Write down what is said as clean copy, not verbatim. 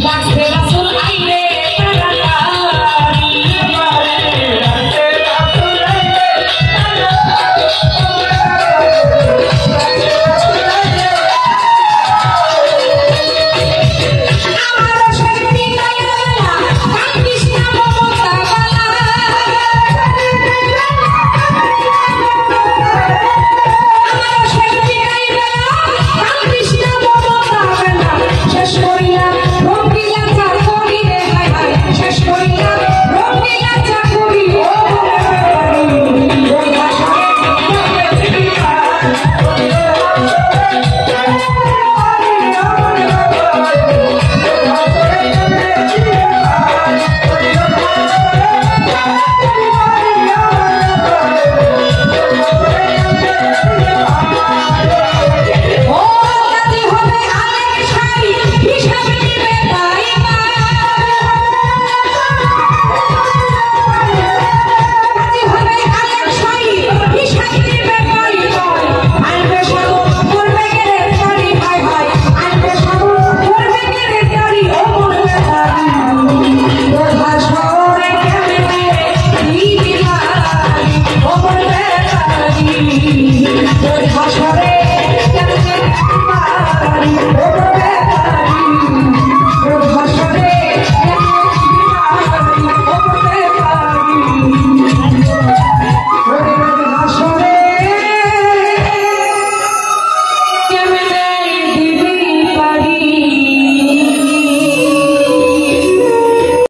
That's it.